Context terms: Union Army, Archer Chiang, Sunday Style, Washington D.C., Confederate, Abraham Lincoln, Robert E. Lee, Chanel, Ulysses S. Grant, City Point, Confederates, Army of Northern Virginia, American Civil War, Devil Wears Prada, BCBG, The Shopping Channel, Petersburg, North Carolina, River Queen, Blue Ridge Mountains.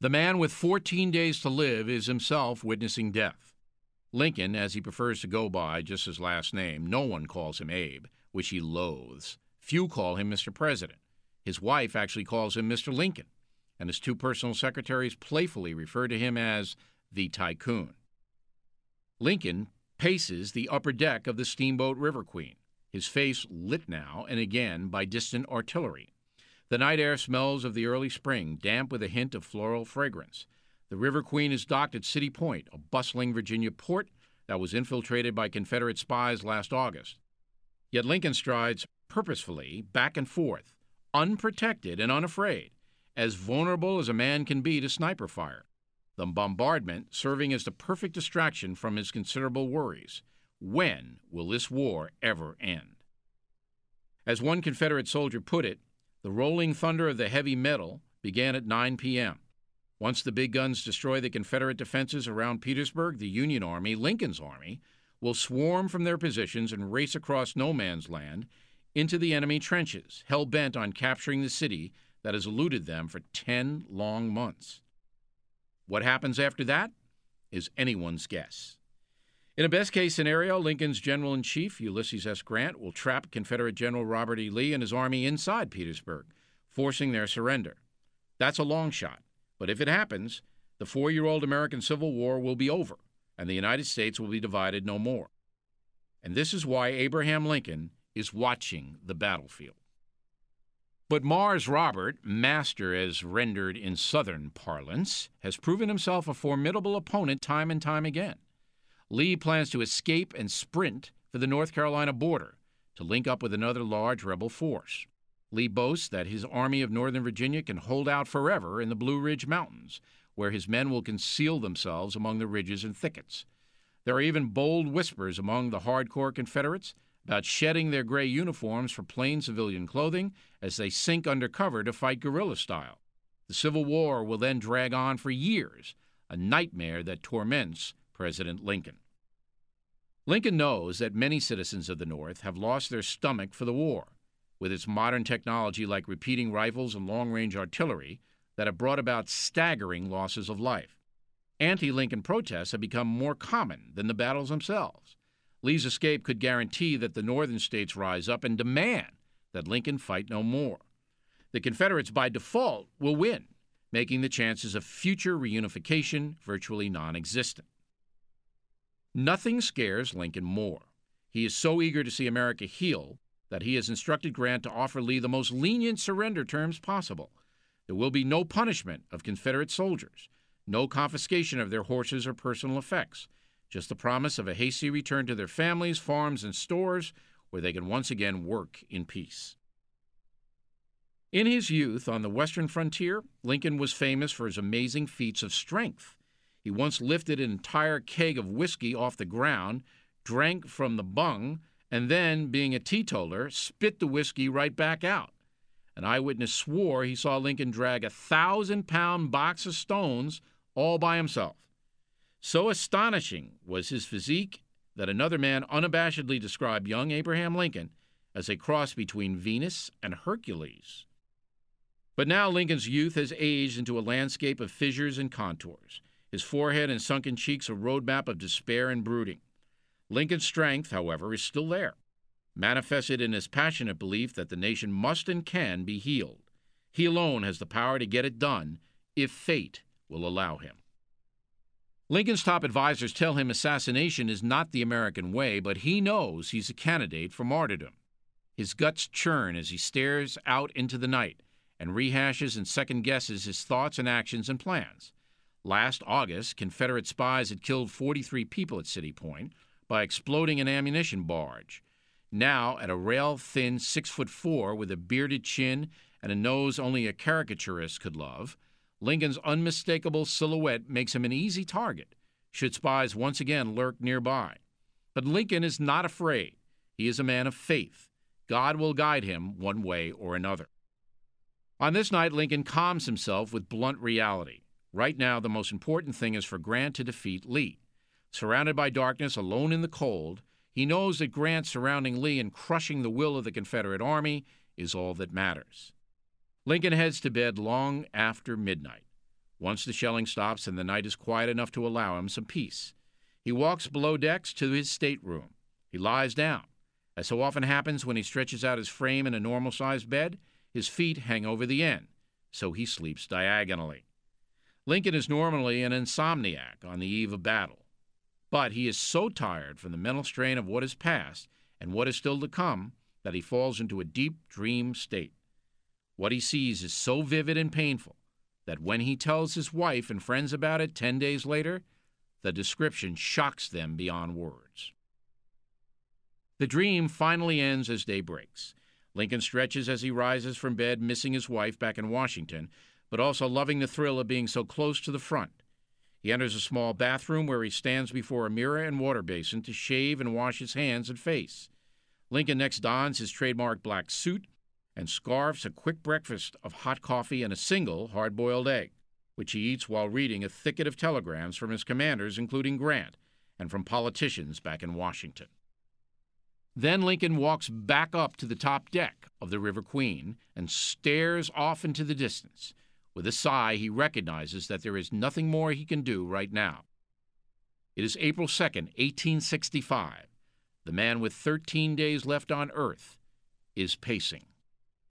The man with 14 days to live is himself witnessing death. Lincoln, as he prefers to go by just his last name, no one calls him Abe, which he loathes. Few call him Mr. President. His wife actually calls him Mr. Lincoln, and his two personal secretaries playfully refer to him as the tycoon. Lincoln paces the upper deck of the steamboat River Queen, his face lit now and again by distant artillery. The night air smells of the early spring, damp with a hint of floral fragrance. The River Queen is docked at City Point, a bustling Virginia port that was infiltrated by Confederate spies last August. Yet Lincoln strides purposefully back and forth, unprotected and unafraid, as vulnerable as a man can be to sniper fire. The bombardment serving as the perfect distraction from his considerable worries. When will this war ever end? As one Confederate soldier put it, the rolling thunder of the heavy metal began at 9 p.m. Once the big guns destroy the Confederate defenses around Petersburg, the Union Army, Lincoln's Army, will swarm from their positions and race across no man's land into the enemy trenches, hell-bent on capturing the city that has eluded them for 10 long months. What happens after that is anyone's guess. In a best-case scenario, Lincoln's General-in-Chief, Ulysses S. Grant, will trap Confederate General Robert E. Lee and his army inside Petersburg, forcing their surrender. That's a long shot, but if it happens, the four-year-old American Civil War will be over, and the United States will be divided no more. And this is why Abraham Lincoln is watching the battlefield. But Mars Robert, master as rendered in Southern parlance, has proven himself a formidable opponent time and time again. Lee plans to escape and sprint for the North Carolina border to link up with another large rebel force. Lee boasts that his Army of Northern Virginia can hold out forever in the Blue Ridge Mountains, where his men will conceal themselves among the ridges and thickets. There are even bold whispers among the hardcore Confederates about shedding their gray uniforms for plain civilian clothing as they sink under cover to fight guerrilla style. The Civil War will then drag on for years, a nightmare that torments President Lincoln. Lincoln knows that many citizens of the North have lost their stomach for the war, with its modern technology like repeating rifles and long-range artillery that have brought about staggering losses of life. Anti-Lincoln protests have become more common than the battles themselves. Lee's escape could guarantee that the northern states rise up and demand that Lincoln fight no more. The Confederates, by default, will win, making the chances of future reunification virtually non-existent. Nothing scares Lincoln more. He is so eager to see America heal that he has instructed Grant to offer Lee the most lenient surrender terms possible. There will be no punishment of Confederate soldiers, no confiscation of their horses or personal effects, just the promise of a hasty return to their families, farms, and stores where they can once again work in peace. In his youth on the western frontier, Lincoln was famous for his amazing feats of strength. He once lifted an entire keg of whiskey off the ground, drank from the bung, and then, being a teetotaler, spit the whiskey right back out. An eyewitness swore he saw Lincoln drag a 1,000-pound box of stones all by himself. So astonishing was his physique that another man unabashedly described young Abraham Lincoln as a cross between Venus and Hercules. But now Lincoln's youth has aged into a landscape of fissures and contours. His forehead and sunken cheeks a roadmap of despair and brooding. Lincoln's strength, however, is still there, manifested in his passionate belief that the nation must and can be healed. He alone has the power to get it done if fate will allow him. Lincoln's top advisors tell him assassination is not the American way, but he knows he's a candidate for martyrdom. His guts churn as he stares out into the night and rehashes and second-guesses his thoughts and actions and plans. Last August, Confederate spies had killed 43 people at City Point by exploding an ammunition barge. Now, at a rail-thin 6'4" with a bearded chin and a nose only a caricaturist could love, Lincoln's unmistakable silhouette makes him an easy target should spies once again lurk nearby. But Lincoln is not afraid. He is a man of faith. God will guide him one way or another. On this night, Lincoln calms himself with blunt reality. Right now, the most important thing is for Grant to defeat Lee. Surrounded by darkness, alone in the cold, he knows that Grant surrounding Lee and crushing the will of the Confederate Army is all that matters. Lincoln heads to bed long after midnight. Once the shelling stops and the night is quiet enough to allow him some peace, he walks below decks to his stateroom. He lies down. As so often happens when he stretches out his frame in a normal-sized bed, his feet hang over the end, so he sleeps diagonally. Lincoln is normally an insomniac on the eve of battle, but he is so tired from the mental strain of what is past and what is still to come that he falls into a deep dream state. What he sees is so vivid and painful that when he tells his wife and friends about it 10 days later, the description shocks them beyond words. The dream finally ends as day breaks. Lincoln stretches as he rises from bed, missing his wife back in Washington, but also loving the thrill of being so close to the front. He enters a small bathroom where he stands before a mirror and water basin to shave and wash his hands and face. Lincoln next dons his trademark black suit and scarfs a quick breakfast of hot coffee and a single hard-boiled egg, which he eats while reading a thicket of telegrams from his commanders, including Grant, and from politicians back in Washington. Then Lincoln walks back up to the top deck of the River Queen and stares off into the distance. With a sigh, he recognizes that there is nothing more he can do right now. It is April 2, 1865. The man with 13 days left on Earth is pacing.